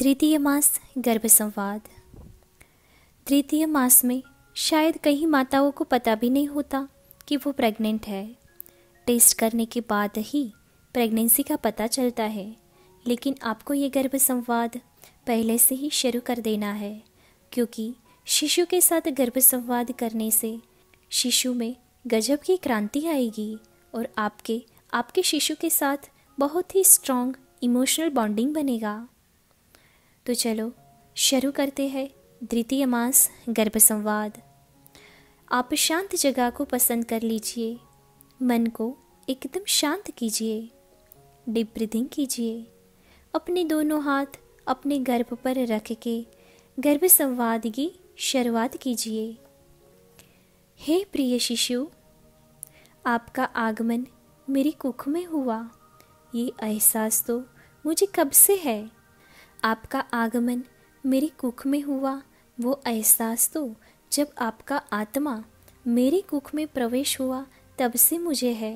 तृतीय मास गर्भ संवाद। तृतीय मास में शायद कई माताओं को पता भी नहीं होता कि वो प्रेग्नेंट है। टेस्ट करने के बाद ही प्रेगनेंसी का पता चलता है, लेकिन आपको ये गर्भ संवाद पहले से ही शुरू कर देना है, क्योंकि शिशु के साथ गर्भ संवाद करने से शिशु में गजब की क्रांति आएगी और आपके शिशु के साथ बहुत ही स्ट्रॉन्ग इमोशनल बॉन्डिंग बनेगा। तो चलो शुरू करते हैं द्वितीय मास गर्भ संवाद। आप शांत जगह को पसंद कर लीजिए, मन को एकदम शांत कीजिए, डीप ब्रीदिंग कीजिए। अपने दोनों हाथ अपने गर्भ पर रख के गर्भ संवाद की शुरुआत कीजिए। हे प्रिय शिशु, आपका आगमन मेरी कुख में हुआ, ये एहसास तो मुझे कब से है। आपका आगमन मेरी कुख में हुआ, वो एहसास तो जब आपका आत्मा मेरी कुख में प्रवेश हुआ तब से मुझे है,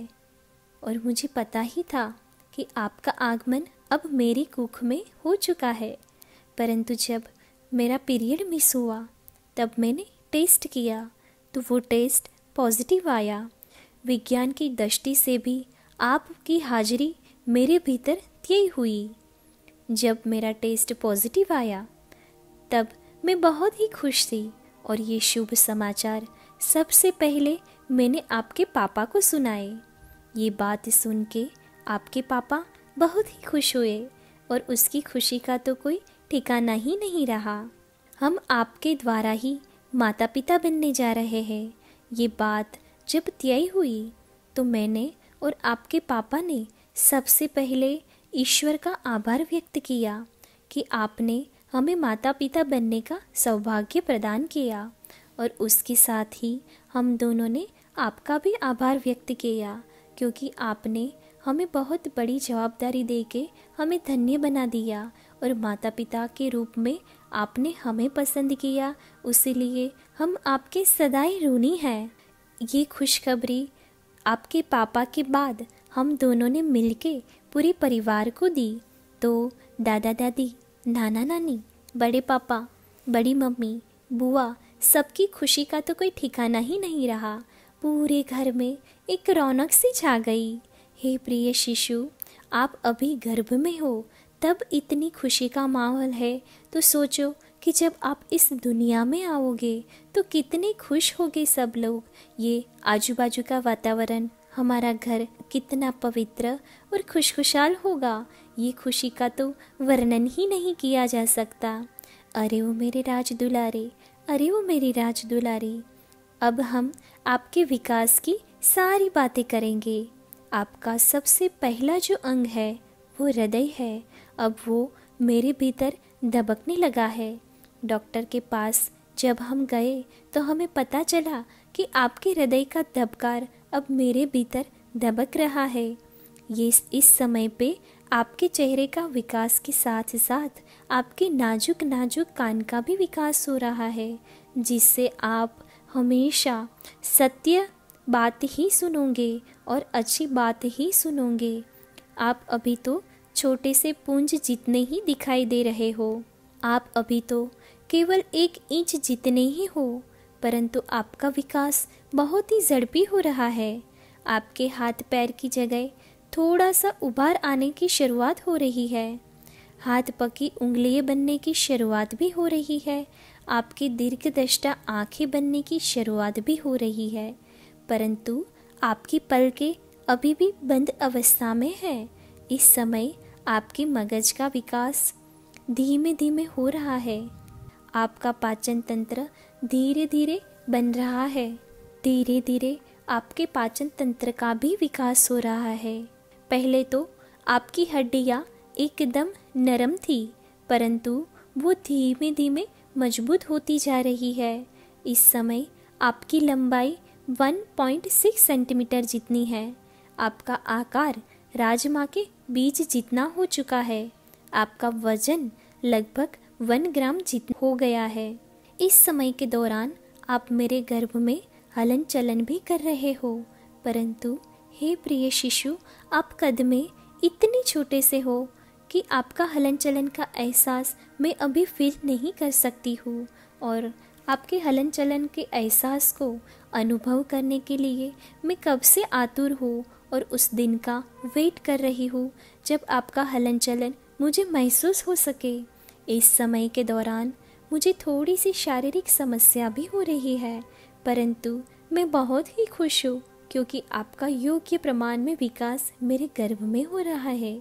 और मुझे पता ही था कि आपका आगमन अब मेरी कुख में हो चुका है। परंतु जब मेरा पीरियड मिस हुआ तब मैंने टेस्ट किया तो वो टेस्ट पॉजिटिव आया। विज्ञान की दृष्टि से भी आपकी हाजिरी मेरे भीतर तय हुई। जब मेरा टेस्ट पॉजिटिव आया तब मैं बहुत ही खुश थी, और ये शुभ समाचार सबसे पहले मैंने आपके पापा को सुनाए। ये बात सुन के आपके पापा बहुत ही खुश हुए और उसकी खुशी का तो कोई ठिकाना ही नहीं रहा। हम आपके द्वारा ही माता पिता बनने जा रहे हैं, ये बात जब तय हुई तो मैंने और आपके पापा ने सबसे पहले ईश्वर का आभार व्यक्त किया कि आपने हमें माता पिता बनने का सौभाग्य प्रदान किया, और उसके साथ ही हम दोनों ने आपका भी आभार व्यक्त किया क्योंकि आपने हमें बहुत बड़ी जवाबदारी देके हमें धन्य बना दिया, और माता पिता के रूप में आपने हमें पसंद किया, इसीलिए हम आपके सदाई ऋणी हैं। ये खुशखबरी आपके पापा के बाद हम दोनों ने मिलके पूरे परिवार को दी। तो दादा दादी, नाना नानी, बड़े पापा, बड़ी मम्मी, बुआ, सबकी खुशी का तो कोई ठिकाना ही नहीं रहा। पूरे घर में एक रौनक सी छा गई। हे प्रिय शिशु, आप अभी गर्भ में हो तब इतनी खुशी का माहौल है, तो सोचो कि जब आप इस दुनिया में आओगे तो कितने खुश होगे सब लोग। ये आजू बाजू का वातावरण, हमारा घर कितना पवित्र और खुशखुशाल होगा, ये खुशी का तो वर्णन ही नहीं किया जा सकता। अरे वो मेरे राज दुलारे, अरे वो मेरी राज दुलारी। अब हम आपके विकास की सारी बातें करेंगे। आपका सबसे पहला जो अंग है वो हृदय है। अब वो मेरे भीतर धबकने लगा है। डॉक्टर के पास जब हम गए तो हमें पता चला कि आपके हृदय का धबकार अब मेरे भीतर धबक रहा है। ये इस समय पे आपके चेहरे का विकास के साथ साथ आपके नाजुक नाजुक कान का भी विकास हो रहा है, जिससे आप हमेशा सत्य बात ही सुनोगे और अच्छी बात ही सुनोगे। आप अभी तो छोटे से पूंज जितने ही दिखाई दे रहे हो, आप अभी तो केवल 1 इंच जितने ही हो, परंतु आपका विकास बहुत ही झड़पी हो रहा है। आपके हाथ पैर की जगह थोड़ा सा उभार आने की शुरुआत हो रही है। हाथ पकी उंगलियां बनने की शुरुआत भी हो रही है। आपकी दीर्घदृष्टा आँखें बनने की शुरुआत भी हो रही है, परंतु आपकी पलकें अभी भी बंद अवस्था में है। इस समय आपके मगज का विकास धीमे धीमे हो रहा है। आपका पाचन तंत्र धीरे धीरे बन रहा है। धीरे धीरे आपके पाचन तंत्र का भी विकास हो रहा है। पहले तो आपकी हड्डियां एकदम नरम थी, परंतु वो धीमे धीमे मजबूत होती जा रही है। इस समय आपकी लंबाई 1.6 सेंटीमीटर जितनी है। आपका आकार राजमा के बीज जितना हो चुका है। आपका वजन लगभग 1 ग्राम जितना हो गया है। इस समय के दौरान आप मेरे गर्भ में हलन चलन भी कर रहे हो, परंतु हे प्रिय शिशु, आप कद में इतने छोटे से हो कि आपका हलन चलन का एहसास मैं अभी फील नहीं कर सकती हूँ। और आपके हलन चलन के एहसास को अनुभव करने के लिए मैं कब से आतुर हूँ और उस दिन का वेट कर रही हूँ जब आपका हलन चलन मुझे महसूस हो सके। इस समय के दौरान मुझे थोड़ी सी शारीरिक समस्या भी हो रही है, परंतु मैं बहुत ही खुश हूँ क्योंकि आपका योग्य प्रमाण में विकास मेरे गर्भ में हो रहा है।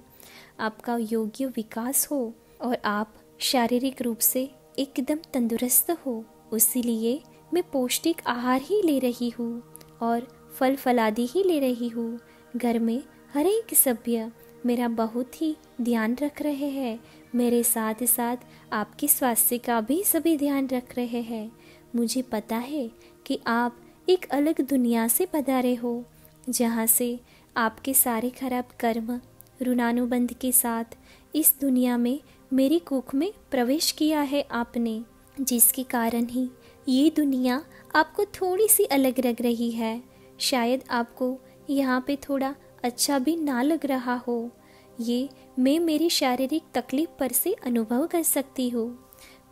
आपका योग्य विकास हो और आप शारीरिक रूप से एकदम तंदुरुस्त हो, उसीलिए मैं पौष्टिक आहार ही ले रही हूँ और फल फलादि ही ले रही हूँ। घर में हर एक सभ्य मेरा बहुत ही ध्यान रख रहे हैं, मेरे साथ साथ आपके स्वास्थ्य का भी सभी ध्यान रख रहे हैं। मुझे पता है कि आप एक अलग दुनिया से पधारे हो, जहाँ से आपके सारे खराब कर्म ऋणानुबंध के साथ इस दुनिया में मेरी कुख में प्रवेश किया है आपने, जिसके कारण ही ये दुनिया आपको थोड़ी सी अलग लग रही है। शायद आपको यहाँ पे थोड़ा अच्छा भी ना लग रहा हो, ये मैं मेरी शारीरिक तकलीफ पर से अनुभव कर सकती हूँ।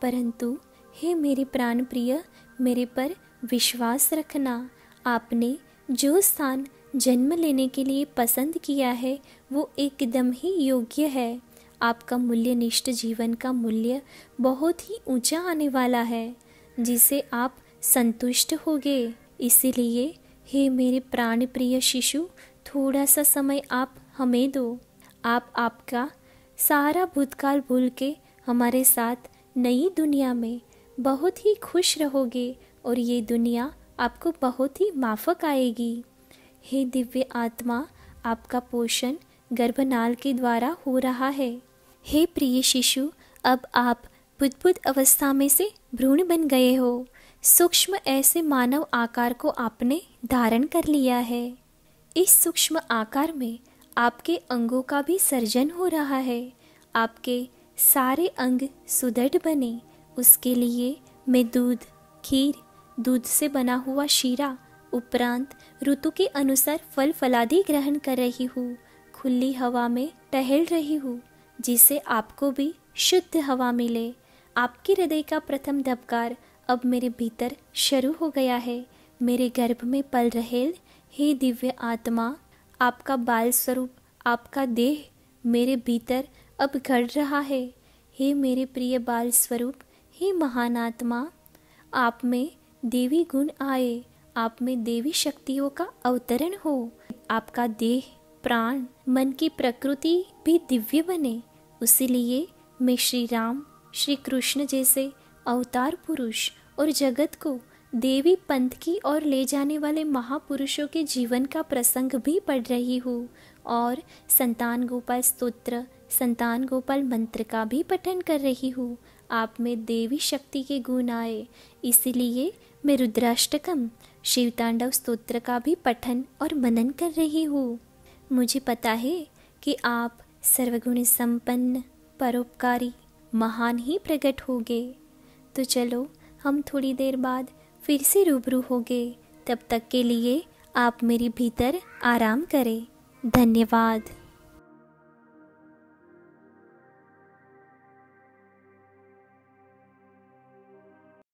परंतु हे मेरे प्राण प्रिय, मेरे पर विश्वास रखना, आपने जो स्थान जन्म लेने के लिए पसंद किया है वो एकदम ही योग्य है। आपका मूल्य निष्ठ जीवन का मूल्य बहुत ही ऊंचा आने वाला है, जिसे आप संतुष्ट होगे। इसीलिए हे मेरे प्राण प्रिय शिशु, थोड़ा सा समय आप हमें दो। आप आपका सारा भूतकाल भूल के हमारे साथ नई दुनिया में बहुत ही खुश रहोगे और ये दुनिया आपको बहुत ही माफक आएगी। हे दिव्य आत्मा, आपका पोषण गर्भनाल के द्वारा हो रहा है। हे प्रिय शिशु, अब आप बुद्ध अवस्था में से भ्रूण बन गए हो, सूक्ष्म ऐसे मानव आकार को आपने धारण कर लिया है। इस सूक्ष्म आकार में आपके अंगों का भी सर्जन हो रहा है, आपके सारे अंग सुदृढ़ बने, उसके लिए मैं दूध, खीर, दूध से बना हुआ शीरा, उपरांत ऋतु के अनुसार फल फलादि ग्रहण कर रही हूँ, खुली हवा में टहल रही हूँ, जिससे आपको भी शुद्ध हवा मिले। आपके हृदय का प्रथम धबकार अब मेरे भीतर शुरू हो गया है। मेरे गर्भ में पल रहे हे दिव्य आत्मा, आपका बाल स्वरूप, आपका देह मेरे भीतर अब घड़ रहा है। हे मेरे प्रिय बाल स्वरूप, हे महान आत्मा, आप में देवी गुण आए, आप में देवी शक्तियों का अवतरण हो। आपका देह, प्राण, मन की प्रकृति भी दिव्य बने, उसीलिए मैं श्री राम, श्री कृष्ण जैसे अवतार पुरुष और जगत को देवी पंथ की ओर ले जाने वाले महापुरुषों के जीवन का प्रसंग भी पढ़ रही हूँ और संतान गोपाल स्तोत्र, संतान गोपाल मंत्र का भी पठन कर रही हूँ। आप में देवी शक्ति के गुण आए, इसीलिए मैं रुद्राष्टकम, शिव तांडव स्तोत्र का भी पठन और मनन कर रही हूँ। मुझे पता है कि आप सर्वगुण संपन्न, परोपकारी, महान ही प्रकट होगे। तो चलो, हम थोड़ी देर बाद फिर से रूबरू होगे। तब तक के लिए आप मेरे भीतर आराम करें। धन्यवाद।